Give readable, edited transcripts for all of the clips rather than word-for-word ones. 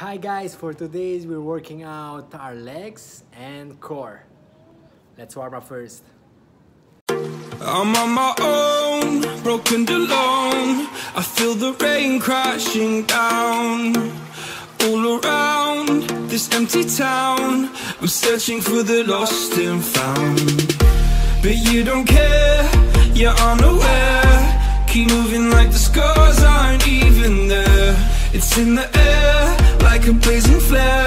Hi guys, for today's we're working out our legs and core. Let's warm up first. I'm on my own, broken alone. I feel the rain crashing down all around this empty town. I'm searching for the lost and found, but you don't care, you're unaware. Keep moving like the scars aren't even there. It's in the air like a blazing flare.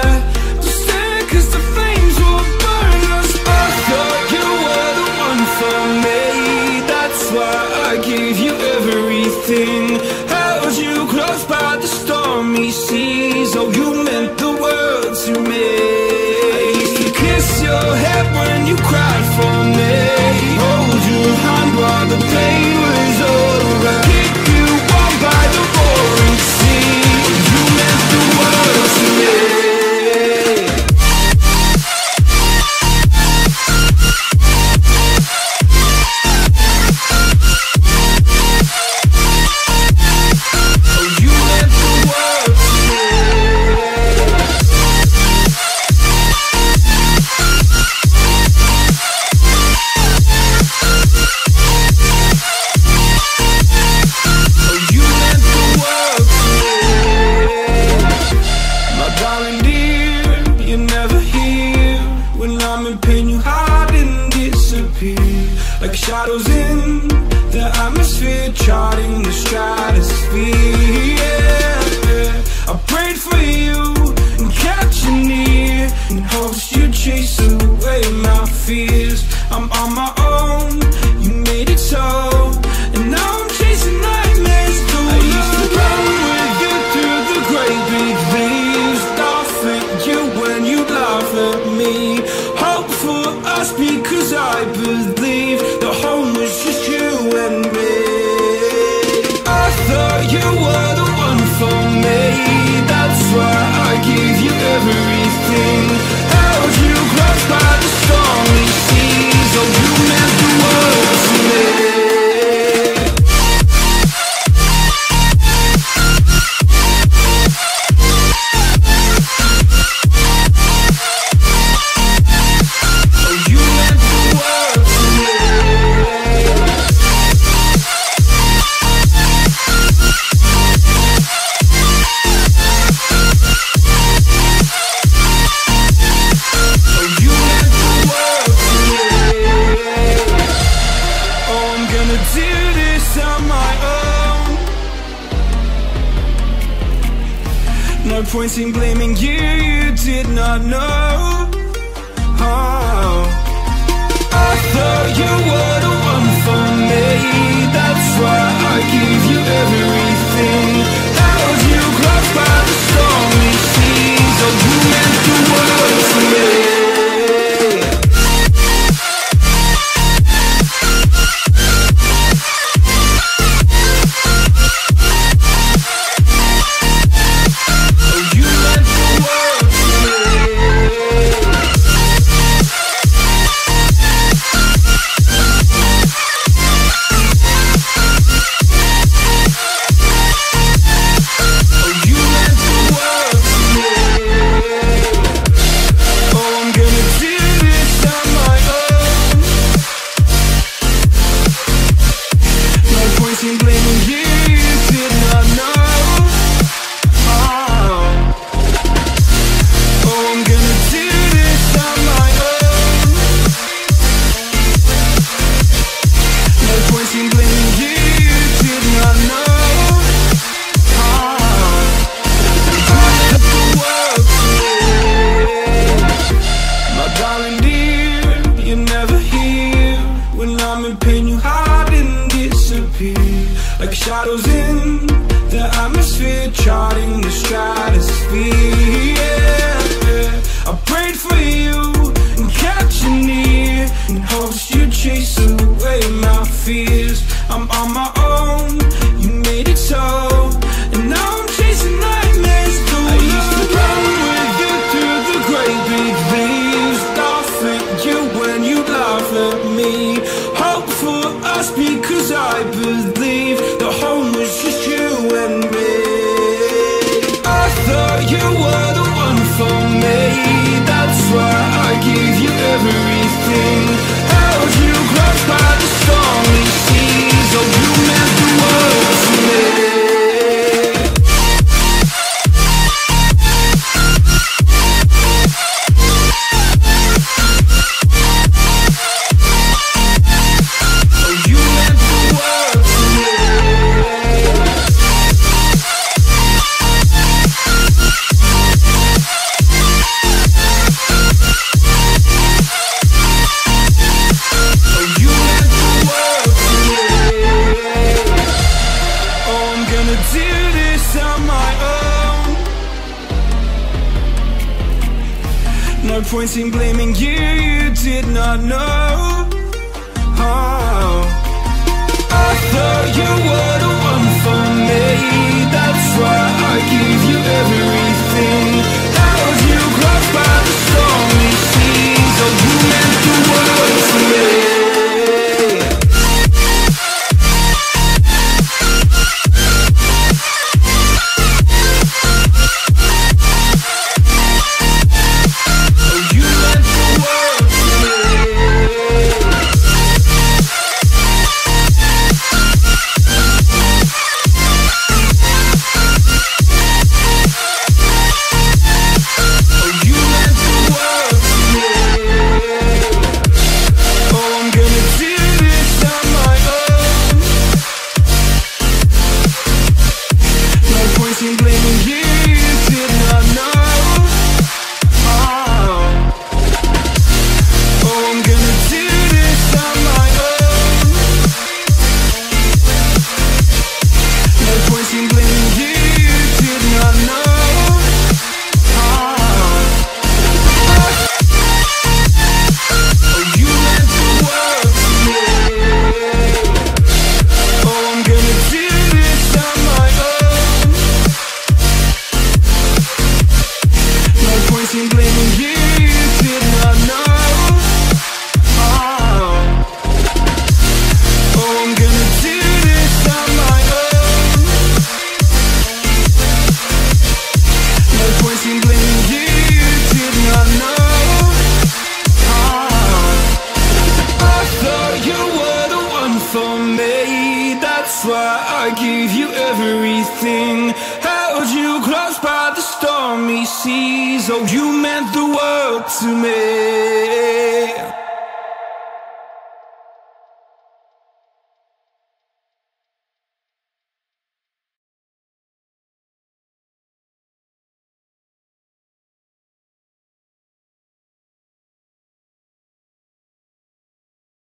Just stare cause the flames will burn us. I thought you were the one for me, that's why I gave you everything. Held you close by the stormy seas, oh you meant the world to me. I used to kiss your head when you cried for me, hold your hand while the pain was over, keep you warm by the roaring sea. Like shadows in the atmosphere, charting the stratosphere, yeah. I prayed for you and kept you near in hopes you'd chase away my fears. I'm on my own, you made it so, and now I'm chasing nightmares through love. I used to run with you through the great big leaves, laugh at you when you laugh at me. Hope for us because I believe you were the one for me, that's why I gave you everything. Held you close by the stormy seas, oh you meant the world to me. No point in blaming you, you did not know how. I thought you were the one for me, that's why I gave you everything. Held you close by the stormy seas, oh you meant the world to me. no point in blaming you, you did not know. Oh, I thought you were the one for me, that's why I gave you everything. Held you close by the stormy seas, oh, you meant the world to me. Oh, you meant the world to me.